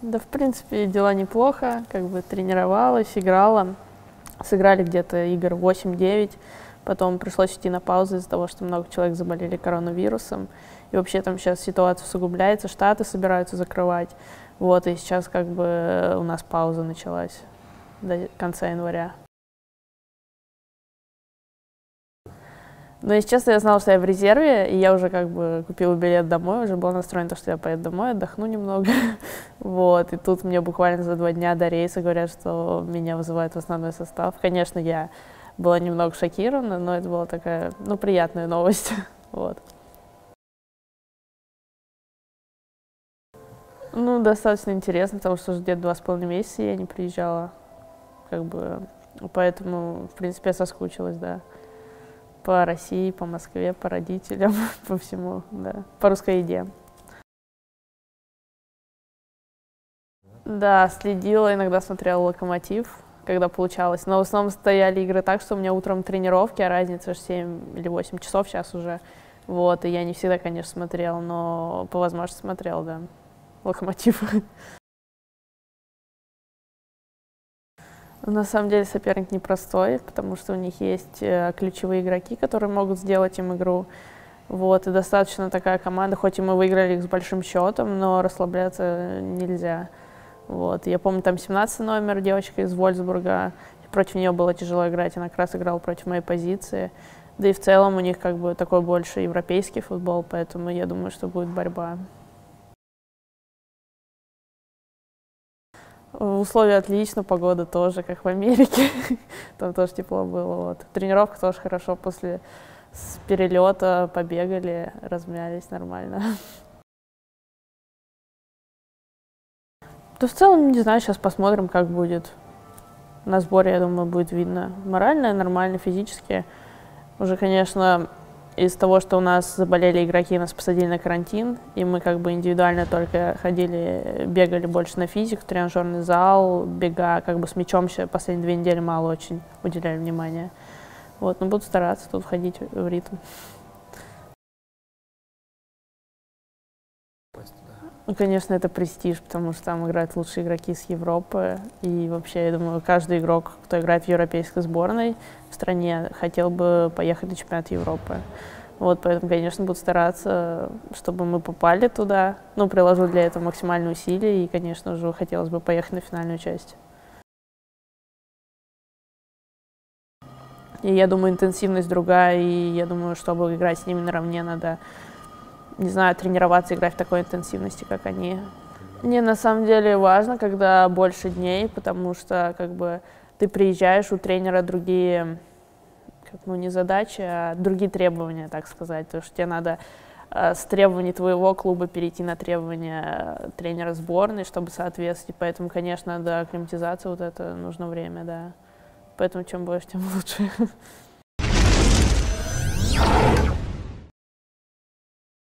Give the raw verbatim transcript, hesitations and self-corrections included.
Да, в принципе, дела неплохо, как бы тренировалась, играла. Сыграли где-то игр восемь-девять, потом пришлось идти на паузу из-за того, что много человек заболели коронавирусом. И вообще там сейчас ситуация усугубляется, штаты собираются закрывать. Вот, и сейчас как бы у нас пауза началась до конца января. Но, если честно, я знала, что я в резерве, и я уже как бы купила билет домой, уже была настроена, что я поеду домой, отдохну немного. Вот, и тут мне буквально за два дня до рейса говорят, что меня вызывают в основной состав. Конечно, я была немного шокирована, но это была такая, ну, приятная новость. Вот. Ну, достаточно интересно, потому что уже где-то два с половиной месяца я не приезжала, как бы, поэтому, в принципе, я соскучилась, да. По России, по Москве, по родителям, по всему, да, по русской еде. Да, следила, иногда смотрела «Локомотив», когда получалось. Но в основном стояли игры так, что у меня утром тренировки, а разница семь или восемь часов сейчас уже. Вот, и я не всегда, конечно, смотрела, но по возможности смотрела, да, «Локомотив». На самом деле соперник непростой, потому что у них есть ключевые игроки, которые могут сделать им игру. Вот, и достаточно такая команда, хоть и мы выиграли их с большим счетом, но расслабляться нельзя. Вот, я помню, там семнадцатый номер, девочка из Вольфсбурга, против нее было тяжело играть, она как раз играла против моей позиции. Да и в целом у них как бы такой больше европейский футбол, поэтому я думаю, что будет борьба. Условия отлично, погода тоже, как в Америке, там тоже тепло было. Вот. Тренировка тоже хорошо, после с перелета побегали, размялись нормально. Да в целом, не знаю, сейчас посмотрим, как будет. На сборе, я думаю, будет видно. Морально, нормально, физически. Уже, конечно, из-за того, что у нас заболели игроки, нас посадили на карантин, и мы как бы индивидуально только ходили, бегали больше на физику, тренажерный зал, бега, как бы с мячом еще последние две недели мало очень уделяли внимания. Вот, но буду стараться тут ходить в ритм. Ну, конечно, это престиж, потому что там играют лучшие игроки с Европы. И вообще, я думаю, каждый игрок, кто играет в европейской сборной в стране, хотел бы поехать на чемпионат Европы. Вот, поэтому, конечно, буду стараться, чтобы мы попали туда. Ну, приложу для этого максимальные усилия и, конечно же, хотелось бы поехать на финальную часть. И я думаю, интенсивность другая, и я думаю, чтобы играть с ними наравне, надо... не знаю, тренироваться, играть в такой интенсивности, как они. Мне на самом деле важно, когда больше дней, потому что как бы ты приезжаешь, у тренера другие, как, ну, не задачи, а другие требования, так сказать. Потому что тебе надо э, с требований твоего клуба перейти на требования тренера сборной, чтобы соответствовать. Поэтому, конечно, до акклиматизации вот это нужно время, да. Поэтому чем больше, тем лучше.